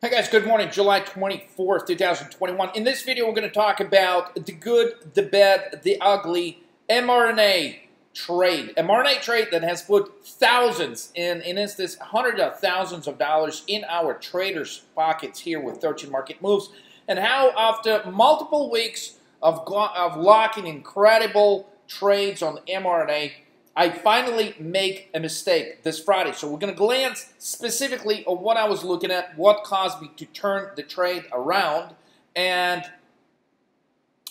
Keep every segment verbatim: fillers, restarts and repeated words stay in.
Hi guys, good morning, July twenty-fourth, two thousand twenty-one. In this video, we're going to talk about the good, the bad, the ugly mRNA trade. mRNA trade that has put thousands, and in instance, hundreds of thousands of dollars in our traders' pockets here with thirteen Market Moves, and how after multiple weeks of, of locking incredible trades on mRNA, I finally make a mistake this Friday. So we're going to glance specifically at what I was looking at, what caused me to turn the trade around, and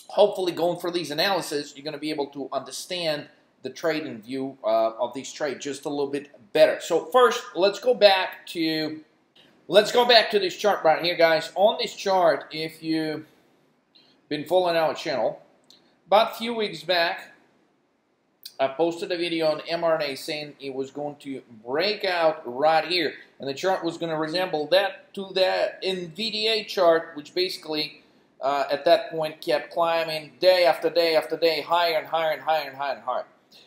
hopefully going through these analyses, you're going to be able to understand the trade in view uh, of these trades just a little bit better. So first, let's go back to let's go back to this chart right here, guys. On this chart, if you've been following our channel, about a few weeks back, I posted a video on mRNA saying it was going to break out right here, and the chart was going to resemble that to that N V D A chart, which basically uh, at that point kept climbing day after day after day, higher and higher and higher and higher and higher.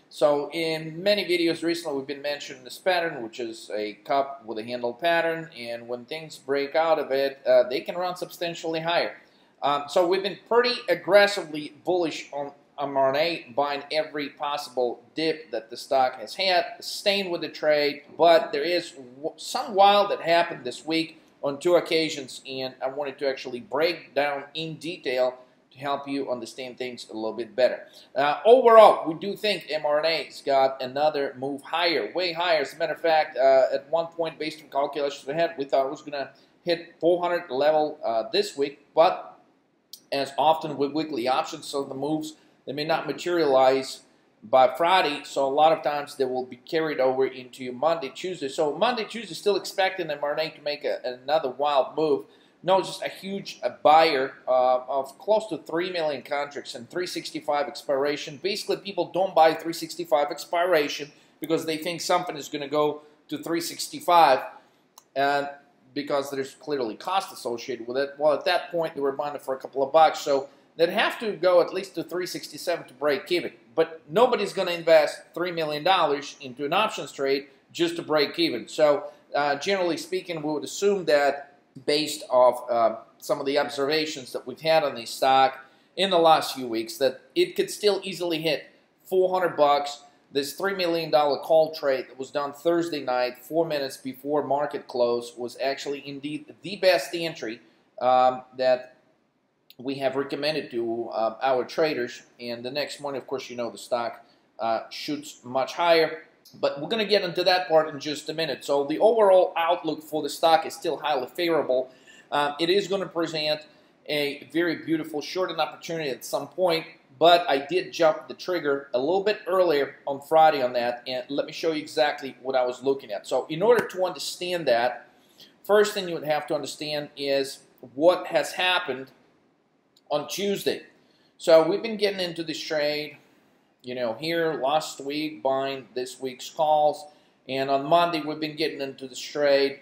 So in many videos recently, we've been mentioning this pattern, which is a cup with a handle pattern, and when things break out of it, uh, they can run substantially higher. Um, so we've been pretty aggressively bullish on mRNA, buying every possible dip that the stock has had, staying with the trade, but there is some wild that happened this week on two occasions, and I wanted to actually break down in detail to help you understand things a little bit better. Uh, overall, we do think mRNA's got another move higher, way higher. As a matter of fact, uh, at one point, based on calculations we had, we thought it was going to hit four hundred level uh, this week, but as often with weekly options, so the moves, they may not materialize by Friday, so a lot of times they will be carried over into Monday, Tuesday. So Monday, Tuesday, still expecting mRNA to make a, another wild move. No, just a huge a buyer uh, of close to three million contracts and three sixty-five expiration. Basically, people don't buy three sixty-five expiration because they think something is going to go to three sixty-five, and because there's clearly cost associated with it. Well, at that point, they were buying it for a couple of bucks, so they'd have to go at least to three sixty-seven to break even. But nobody's going to invest three million dollars into an options trade just to break even. So uh, generally speaking, we would assume that based off uh, some of the observations that we've had on this stock in the last few weeks, that it could still easily hit four hundred bucks. This three million dollar call trade that was done Thursday night, four minutes before market close, was actually indeed the best entry um, that we have recommended to uh, our traders, and the next morning, of course, you know, the stock uh, shoots much higher, but we're going to get into that part in just a minute. So the overall outlook for the stock is still highly favorable. Um, it is going to present a very beautiful short-term opportunity at some point, but I did jump the trigger a little bit earlier on Friday on that, and let me show you exactly what I was looking at. So in order to understand that, first thing you would have to understand is what has happened on Tuesday. So we've been getting into this trade, you know, here last week, buying this week's calls, and on Monday we've been getting into this trade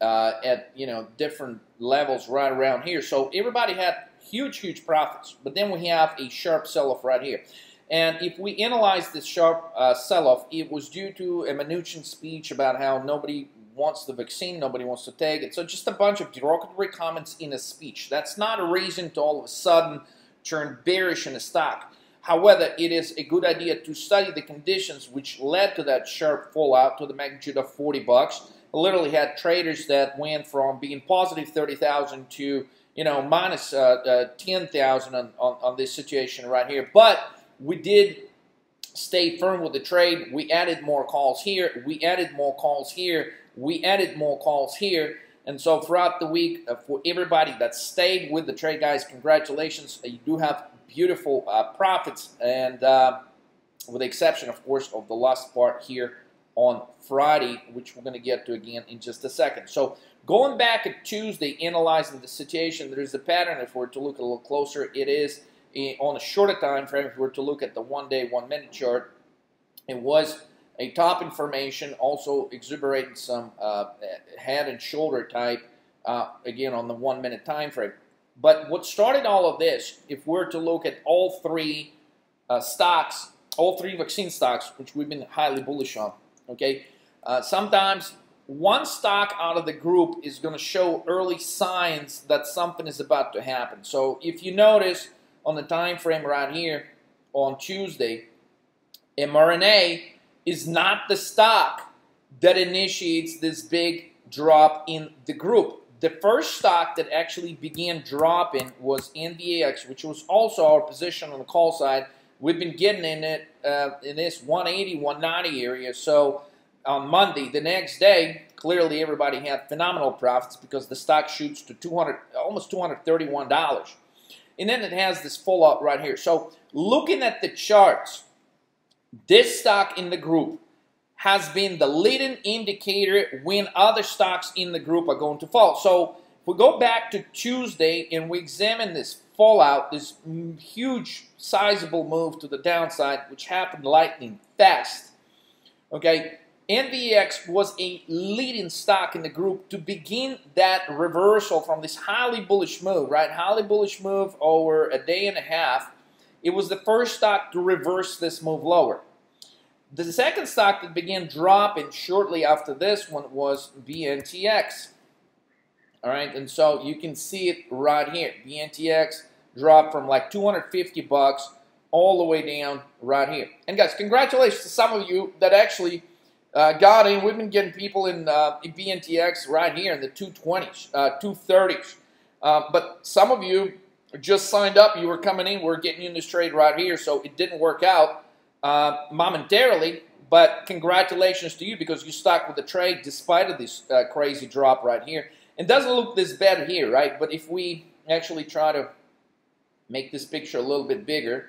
uh, at, you know, different levels right around here. So everybody had huge, huge profits, but then we have a sharp sell-off right here. And if we analyze this sharp uh, sell-off, it was due to a Mnuchin speech about how nobody wants the vaccine, nobody wants to take it. So just a bunch of derogatory comments in a speech. That's not a reason to all of a sudden turn bearish in a stock. However, it is a good idea to study the conditions which led to that sharp fallout to the magnitude of forty bucks. I literally had traders that went from being positive thirty thousand to, you know, minus uh, uh, ten thousand on, on, on this situation right here. But we did stay firm with the trade. We added more calls here. We added more calls here. We added more calls here, and so throughout the week, uh, for everybody that stayed with the trade, guys, congratulations. You do have beautiful uh, profits, and uh, with the exception, of course, of the last part here on Friday, which we're going to get to again in just a second. So going back at Tuesday, analyzing the situation, there is a pattern. If we were to look a little closer, it is a, on a shorter time frame. If we were to look at the one-day, one-minute chart, it was a top information, also exuberating some uh, head and shoulder type, uh, again, on the one-minute time frame. But what started all of this, if we're to look at all three uh, stocks, all three vaccine stocks, which we've been highly bullish on, okay? Uh, sometimes one stock out of the group is going to show early signs that something is about to happen. So if you notice on the time frame around here on Tuesday, mRNA is not the stock that initiates this big drop in the group. The first stock that actually began dropping was N V A X, which was also our position on the call side. We've been getting in it uh, in this one eighty, one ninety area. So on Monday, the next day, clearly everybody had phenomenal profits because the stock shoots to two hundred, almost two hundred thirty-one dollars. And then it has this fallout right here. So looking at the charts, this stock in the group has been the leading indicator when other stocks in the group are going to fall. So if we go back to Tuesday and we examine this fallout, this huge sizable move to the downside, which happened lightning fast, okay, N V X was a leading stock in the group to begin that reversal from this highly bullish move, right? Highly bullish move over a day and a half. It was the first stock to reverse this move lower. The second stock that began dropping shortly after this one was B N T X. All right, and so you can see it right here. B N T X dropped from like two hundred fifty bucks all the way down right here. And guys, congratulations to some of you that actually uh, got in. We've been getting people in, uh, in B N T X right here in the two twenties, uh, two thirties. Uh, but some of you just signed up. You were coming in. We're getting you in this trade right here, so it didn't work out uh, momentarily. But congratulations to you because you stuck with the trade despite of this uh, crazy drop right here. It doesn't look this bad here, right? But if we actually try to make this picture a little bit bigger,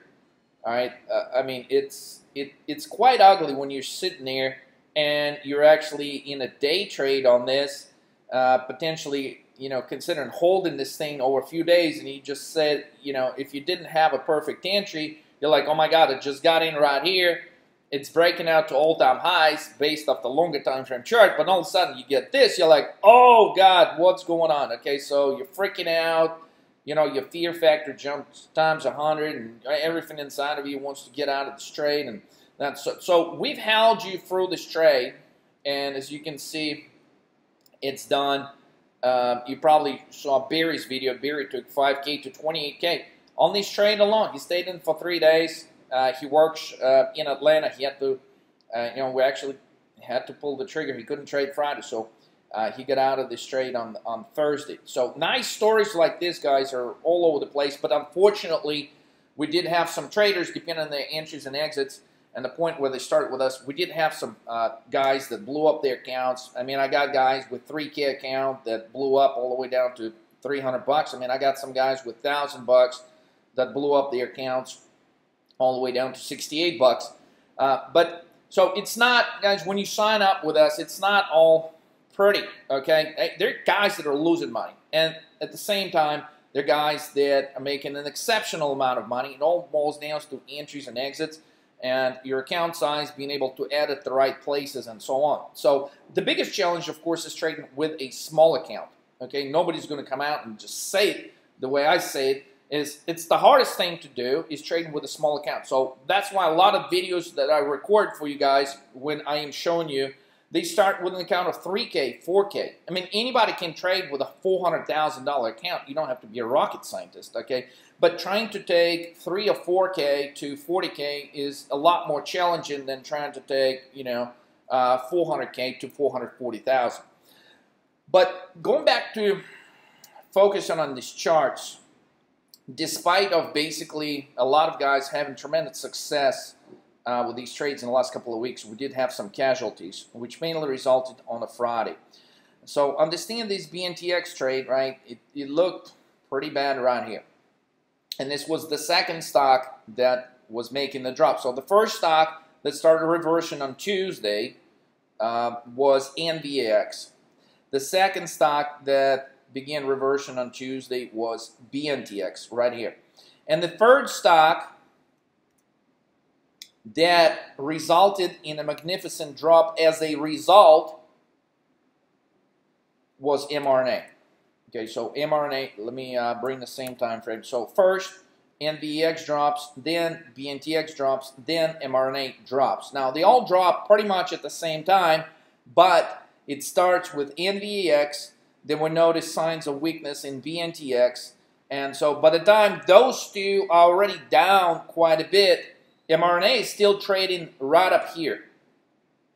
all right, uh, I mean, it's it it's quite ugly when you're sitting there and you're actually in a day trade on this, uh, potentially, you know, considering holding this thing over a few days, and he just said, you know, if you didn't have a perfect entry, you're like, oh my God, it just got in right here. It's breaking out to all-time highs based off the longer time frame chart, but all of a sudden you get this, you're like, oh God, what's going on? Okay, so you're freaking out, you know, your fear factor jumps times a hundred, and everything inside of you wants to get out of this trade. And that's so, so we've held you through this trade, and as you can see, it's done. Uh, you probably saw Barry's video. Barry took five K to twenty-eight K on this trade alone. He stayed in for three days. Uh, he works uh, in Atlanta. He had to, uh, you know, we actually had to pull the trigger. He couldn't trade Friday, so uh, he got out of this trade on, on Thursday. So nice stories like this, guys, are all over the place. But unfortunately, we did have some traders, depending on their entries and exits, and the point where they started with us, we did have some uh, guys that blew up their accounts. I mean, I got guys with three K account that blew up all the way down to three hundred bucks. I mean, I got some guys with one thousand bucks that blew up their accounts all the way down to sixty-eight bucks. Uh, but so it's not, guys, when you sign up with us, it's not all pretty, okay? There are guys that are losing money, and at the same time, there are guys that are making an exceptional amount of money. It all boils down to entries and exits and your account size, being able to add at the right places and so on. So the biggest challenge, of course, is trading with a small account, okay? Nobody's going to come out and just say it the way I say it. Is it's the hardest thing to do is trading with a small account. So that's why a lot of videos that I record for you guys, when I am showing you, they start with an account of three K, four K. I mean, anybody can trade with a four hundred thousand dollar account. You don't have to be a rocket scientist, okay? But trying to take three or four K to forty K is a lot more challenging than trying to take, you know, uh, four hundred K to four hundred forty thousand. But going back to focusing on these charts, despite of basically a lot of guys having tremendous success uh, with these trades in the last couple of weeks, we did have some casualties, which mainly resulted on a Friday. So understand this B N T X trade, right? It, it looked pretty bad around here. And this was the second stock that was making the drop. So the first stock that started reversion on Tuesday uh, was N V A X. The second stock that began reversion on Tuesday was B N T X right here. And the third stock that resulted in a magnificent drop as a result was mRNA. Okay, so mRNA, let me uh, bring the same time frame. So first N V X drops, then B N T X drops, then mRNA drops. Now they all drop pretty much at the same time, but It starts with N V A X, then we notice signs of weakness in B N T X, and so by the time those two are already down quite a bit, mRNA is still trading right up here.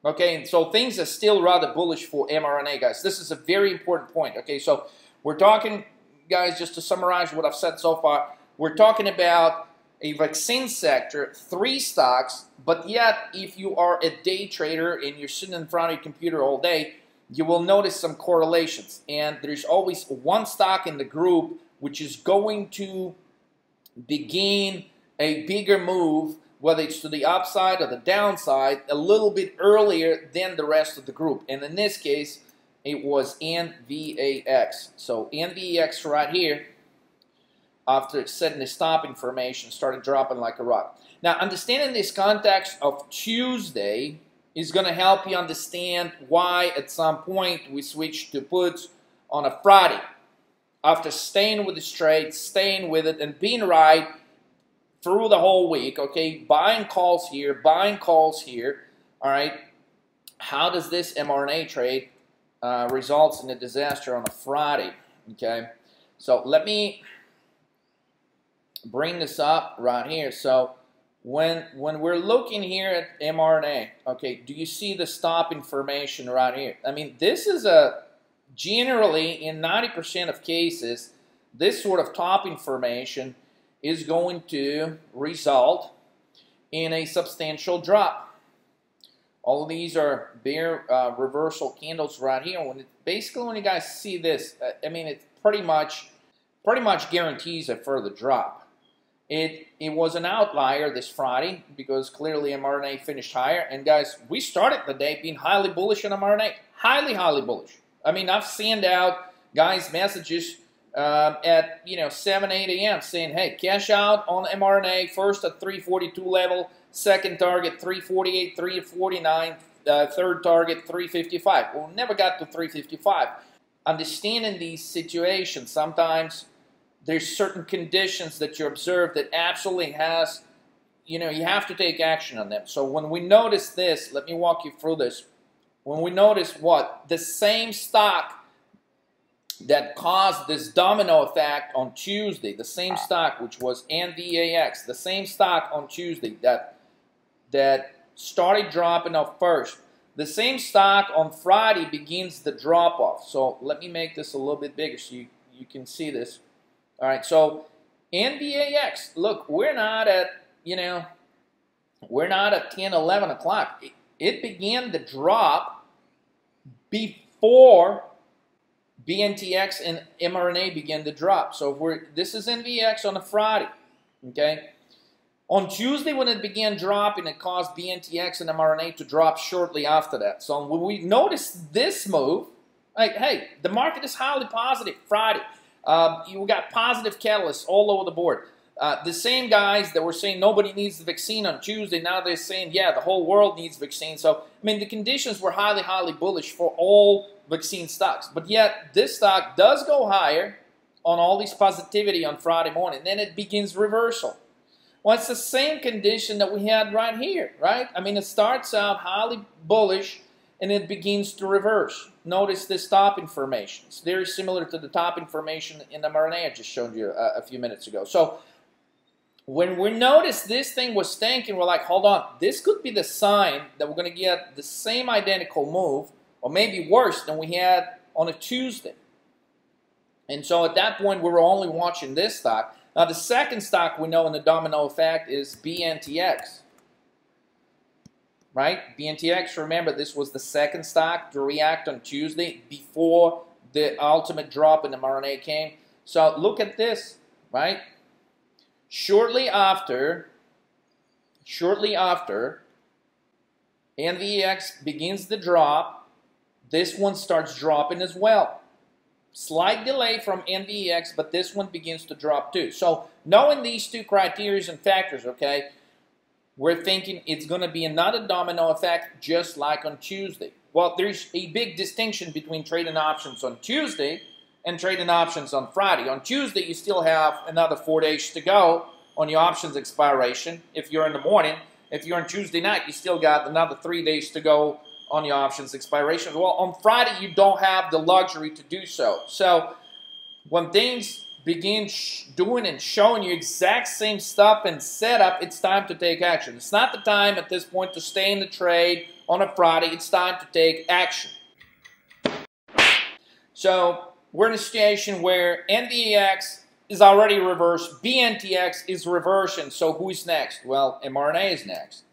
Okay, and so things are still rather bullish for mRNA, guys. This is a very important point. Okay, so we're talking, guys, just to summarize what I've said so far, we're talking about a vaccine sector, three stocks, but yet if you are a day trader and you're sitting in front of your computer all day, you will notice some correlations. And there's always one stock in the group which is going to begin a bigger move, whether it's to the upside or the downside, a little bit earlier than the rest of the group. And in this case, it was N V A X. So N V A X right here, after setting the stop information, started dropping like a rock. Now, understanding this context of Tuesday is going to help you understand why at some point we switched to puts on a Friday. After staying with the trade, staying with it, and being right through the whole week, okay, buying calls here, buying calls here, all right, how does this mRNA trade uh, results in a disaster on a Friday, okay? So let me bring this up right here. So when when we're looking here at mRNA, okay, do you see the stop information right here? I mean, this is a, generally in ninety percent of cases, this sort of top information is going to result in a substantial drop. All of these are bear uh, reversal candles right here. When it, basically, when you guys see this, I mean, it pretty much pretty much guarantees a further drop. It it was an outlier this Friday because clearly mRNA finished higher. And guys, we started the day being highly bullish on mRNA, highly highly bullish. I mean, I've sent out guys messages Um, at you know seven, eight A M saying, hey, cash out on mRNA, first at three forty-two level, second target three forty-eight, three forty-nine, uh, third target three fifty-five. Well, we never got to three fifty-five. Understanding these situations, sometimes there's certain conditions that you observe that absolutely has, you know, you have to take action on them. So when we notice this, let me walk you through this. When we notice what? The same stock that caused this domino effect on Tuesday, the same stock which was N V A X, the same stock on Tuesday that that started dropping off first, the same stock on Friday begins the drop off. So let me make this a little bit bigger so you, you can see this. All right, so N V A X, look, we're not at, you know, we're not at ten, eleven o'clock. It, it began the drop before B N T X and mRNA begin to drop. So if we're, this is N V X on a Friday, okay? On Tuesday when it began dropping, it caused B N T X and mRNA to drop shortly after that. So when we notice this move, like, hey, the market is highly positive Friday. Uh, you got positive catalysts all over the board. Uh, the same guys that were saying nobody needs the vaccine on Tuesday, now they're saying, yeah, the whole world needs vaccine. So, I mean, the conditions were highly, highly bullish for all vaccine stocks. But yet, this stock does go higher on all this positivity on Friday morning. Then it begins reversal. Well, it's the same condition that we had right here, right? I mean, it starts out highly bullish, and it begins to reverse. Notice this top information. It's very similar to the top information in the mRNA I just showed you a, a few minutes ago. So, when we notice this thing was tanking, we're like, hold on, this could be the sign that we're going to get the same identical move, or maybe worse than we had on a Tuesday. And so at that point, we were only watching this stock. Now, the second stock we know in the domino effect is B N T X, right? B N T X, remember, this was the second stock to react on Tuesday before the ultimate drop in the mRNA came. So look at this, right? Shortly after, shortly after, N V A X begins the drop, this one starts dropping as well. Slight delay from N V A X, but this one begins to drop too. So knowing these two criteria and factors, okay, we're thinking it's going to be another domino effect just like on Tuesday. Well, there's a big distinction between trading options on Tuesday and trading options on Friday. On Tuesday, you still have another four days to go on your options expiration if you're in the morning. If you're on Tuesday night, you still got another three days to go on the options expiration as well. On Friday, you don't have the luxury to do so. So when things begin sh doing and showing you exact same stuff and setup, it's time to take action. It's not the time at this point to stay in the trade on a Friday. It's time to take action. So we're in a situation where N V A X is already reversed. B N T X is reversion. So who's next? Well, mRNA is next.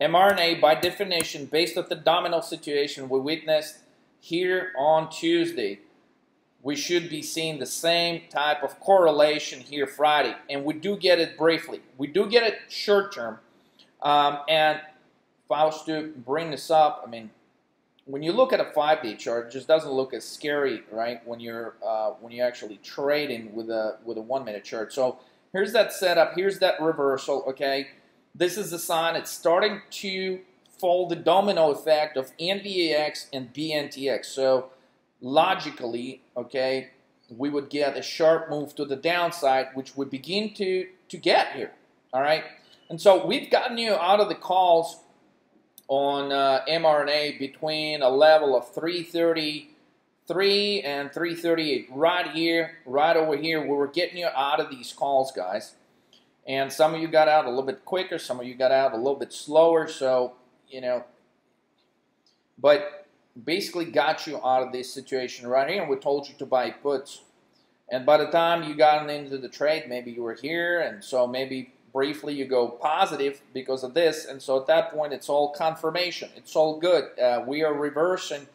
mRNA, by definition, based on the domino situation we witnessed here on Tuesday, we should be seeing the same type of correlation here Friday. And we do get it briefly. We do get it short term. Um, and if I was to bring this up, I mean, when you look at a five-day chart, it just doesn't look as scary, right, when you're uh, when you're actually trading with a, with a one-minute chart. So here's that setup. Here's that reversal, okay? This is the sign it's starting to fold the domino effect of N V A X and B N T X. So logically, okay, we would get a sharp move to the downside, which we begin to, to get here, all right? And so we've gotten you out of the calls on uh, mRNA between a level of three thirty-three and three thirty-eight. Right here, right over here, we were getting you out of these calls, guys. And some of you got out a little bit quicker, some of you got out a little bit slower, so, you know, but basically got you out of this situation right here, and we told you to buy puts. And by the time you got into the trade, maybe you were here, and so maybe briefly you go positive because of this, and so at that point it's all confirmation, it's all good. Uh, we are reversing,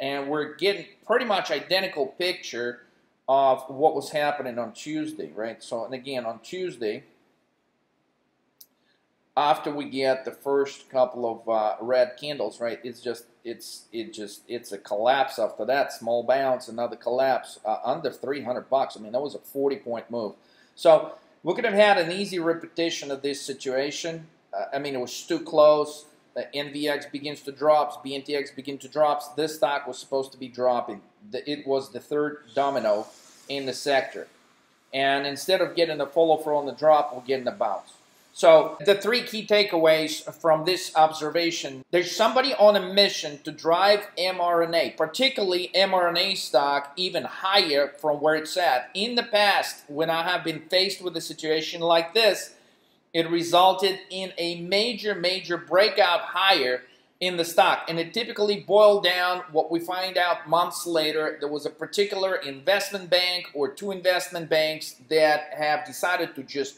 and we're getting pretty much identical picture of what was happening on Tuesday, right? So, and again, on Tuesday, after we get the first couple of uh, red candles, right, it's just, it's, it just, it's a collapse after that, small bounce, another collapse, uh, under three hundred bucks. I mean, that was a forty point move. So we could have had an easy repetition of this situation. Uh, I mean, it was too close. The N V X begins to drop, B N T X begin to drop. This stock was supposed to be dropping. The, it was the third domino in the sector. And instead of getting a follow-through on the drop, we're getting a bounce. So the three key takeaways from this observation: there's somebody on a mission to drive mRNA, particularly mRNA stock, even higher from where it's at. In the past, when I have been faced with a situation like this, it resulted in a major, major breakout higher in the stock. And it typically boiled down what we find out months later. There was a particular investment bank or two investment banks that have decided to just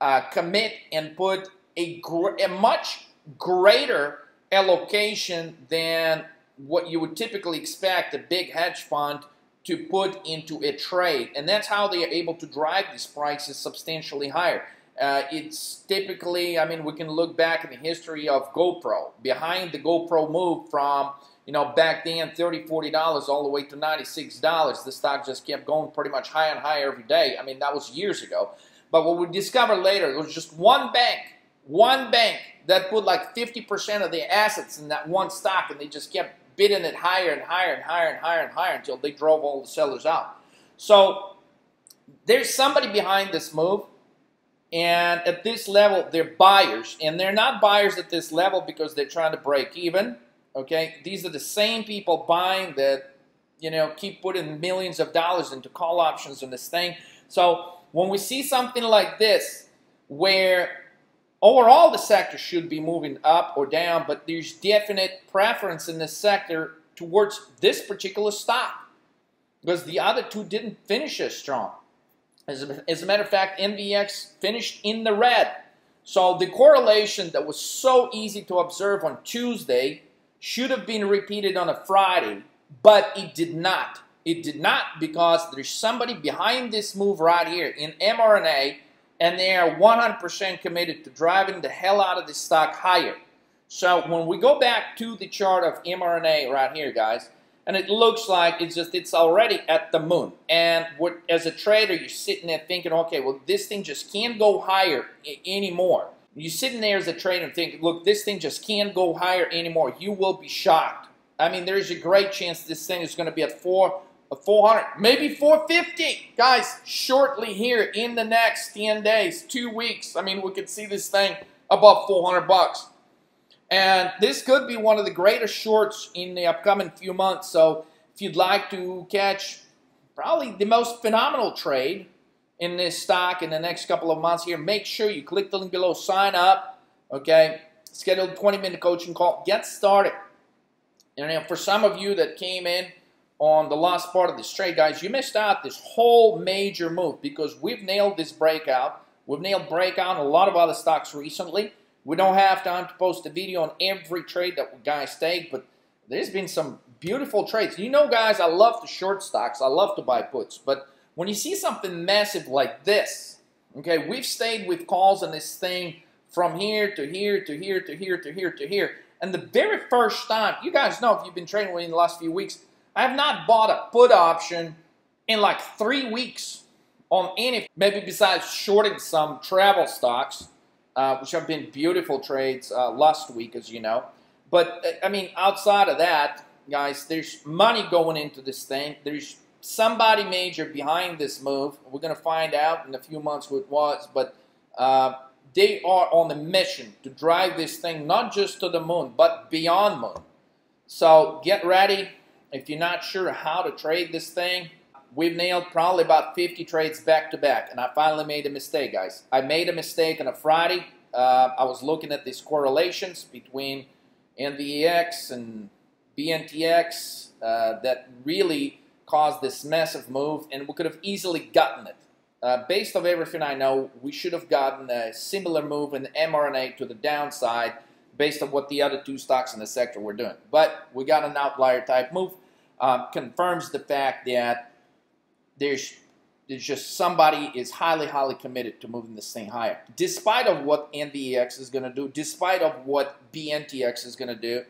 Uh, commit and put a, gr a much greater allocation than what you would typically expect a big hedge fund to put into a trade. And that's how they are able to drive these prices substantially higher. Uh, it's typically, I mean, we can look back in the history of GoPro. Behind the GoPro move from, you know, back then thirty, forty dollars all the way to ninety-six dollars. The stock just kept going pretty much higher and higher every day. I mean, that was years ago. But what we discovered later, it was just one bank, one bank that put like fifty percent of their assets in that one stock, and they just kept bidding it higher and higher and higher and higher and higher until they drove all the sellers out. So there's somebody behind this move, and at this level, they're buyers. And they're not buyers at this level because they're trying to break even, okay? These are the same people buying that, you know, keep putting millions of dollars into call options in this thing. So when we see something like this, where overall the sector should be moving up or down, but there's definite preference in this sector towards this particular stock because the other two didn't finish as strong. As a, as a matter of fact, N V X finished in the red. So the correlation that was so easy to observe on Tuesday should have been repeated on a Friday, but it did not. It did not, because there's somebody behind this move right here in mRNA, and they are one hundred percent committed to driving the hell out of this stock higher. So when we go back to the chart of mRNA right here, guys, and it looks like it's just, it's already at the moon. And what, as a trader, you're sitting there thinking, okay, well, this thing just can't go higher anymore. You're sitting there as a trader and thinking, look, this thing just can't go higher anymore. You will be shocked. I mean, there is a great chance this thing is going to be at four. four hundred, maybe four fifty, guys, shortly here in the next ten days, two weeks. I mean, we could see this thing above four hundred bucks. And this could be one of the greatest shorts in the upcoming few months. So if you'd like to catch probably the most phenomenal trade in this stock in the next couple of months here, make sure you click the link below, sign up, okay? Schedule a twenty minute coaching call, get started. And for some of you that came in on the last part of this trade, guys, you missed out this whole major move because we've nailed this breakout. We've nailed breakout on a lot of other stocks recently. We don't have time to post a video on every trade that we guys take, but there's been some beautiful trades. You know, guys, I love to short stocks. I love to buy puts. But when you see something massive like this, okay, we've stayed with calls on this thing from here to here to here to here to here to here. And the very first time, you guys know if you've been trading with me in the last few weeks, I have not bought a put option in like three weeks on any, maybe besides shorting some travel stocks, Uh, which have been beautiful trades uh, last week, as you know. But, I mean, outside of that, guys, there's money going into this thing. There's somebody major behind this move. We're going to find out in a few months who it was. But uh, they are on a mission to drive this thing not just to the moon, but beyond moon. So get ready. If you're not sure how to trade this thing, we've nailed probably about fifty trades back-to-back, and I finally made a mistake, guys. I made a mistake on a Friday. Uh, I was looking at these correlations between N V A X and B N T X uh, that really caused this massive move, and we could have easily gotten it. Uh, based on everything I know, we should have gotten a similar move in m R N A to the downside based on what the other two stocks in the sector were doing. But we got an outlier-type move. Um, confirms the fact that There's, there's just somebody is highly, highly committed to moving this thing higher. Despite of what N V A X is going to do, despite of what B N T X is going to do,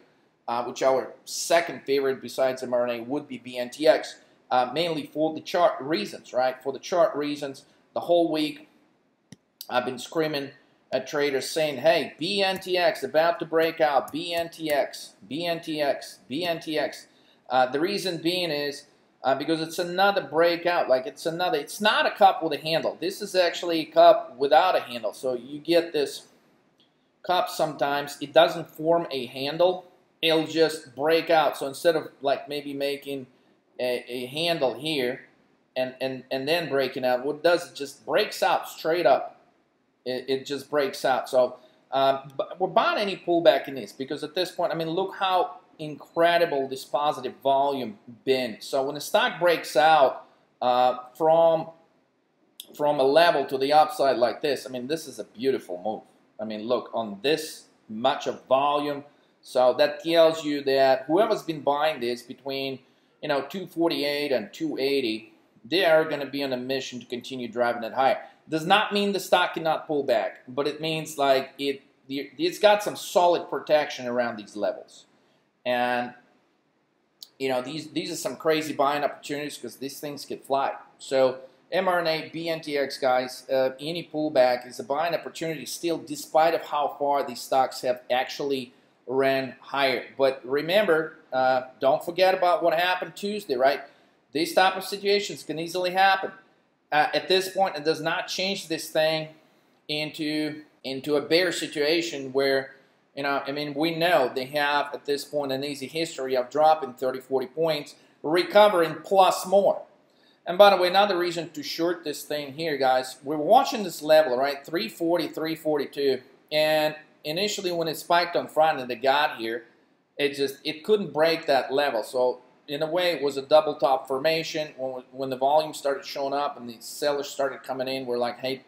uh, which our second favorite besides m R N A would be B N T X, uh, mainly for the chart reasons, right? For the chart reasons, the whole week I've been screaming at traders saying, hey, B N T X about to break out, B N T X, B N T X, B N T X. Uh, the reason being is, Uh, because it's another breakout, like it's another, it's not a cup with a handle. This is actually a cup without a handle. So you get this cup sometimes, it doesn't form a handle, it'll just break out. So instead of like maybe making a, a handle here and, and, and then breaking out, what it does, it just breaks out straight up. It, it just breaks out. So um, we're buying any pullback in this because at this point, I mean, look how incredible this positive volume been. So when the stock breaks out uh, from from a level to the upside like this, I mean, this is a beautiful move. I mean, look, on this much of volume. So that tells you that whoever's been buying this between, you know, two forty-eight and two eighty, they are going to be on a mission to continue driving it higher. Does not mean the stock cannot pull back, but it means like it it's got some solid protection around these levels. And, you know, these, these are some crazy buying opportunities because these things can fly. So m R N A, B N T X, guys, uh, any pullback is a buying opportunity still despite of how far these stocks have actually ran higher. But remember, uh, don't forget about what happened Tuesday, right? These type of situations can easily happen. Uh, at this point, it does not change this thing into, into a bear situation where, you know, I mean, we know they have, at this point, an easy history of dropping thirty, forty points, recovering plus more. And by the way, another reason to short this thing here, guys, we're watching this level, right, three forty, three forty-two. And initially when it spiked on Friday and it got here, it just, it couldn't break that level. So in a way, it was a double top formation. When, when the volume started showing up and the sellers started coming in, we're like, hey,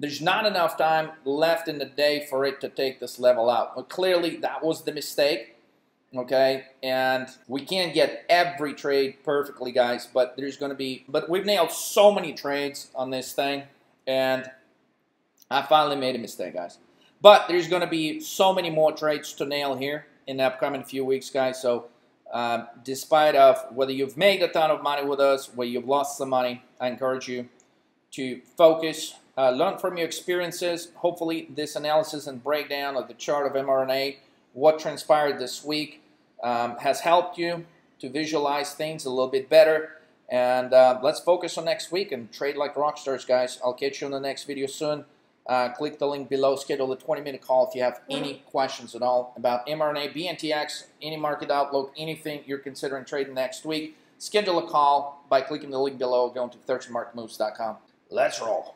there's not enough time left in the day for it to take this level out. But clearly, that was the mistake, okay? And we can't get every trade perfectly, guys, but there's going to be... But we've nailed so many trades on this thing, and I finally made a mistake, guys. But there's going to be so many more trades to nail here in the upcoming few weeks, guys. So uh, despite of whether you've made a ton of money with us, whether you've lost some money, I encourage you to focus... Uh, learn from your experiences. Hopefully, this analysis and breakdown of the chart of m R N A, what transpired this week, um, has helped you to visualize things a little bit better. And uh, let's focus on next week and trade like rock stars, guys. I'll catch you in the next video soon. Uh, click the link below. Schedule a twenty minute call if you have any questions at all about mRNA, B N T X, any market outlook, anything you're considering trading next week. Schedule a call by clicking the link below, going to thirteen market moves dot com. Let's roll.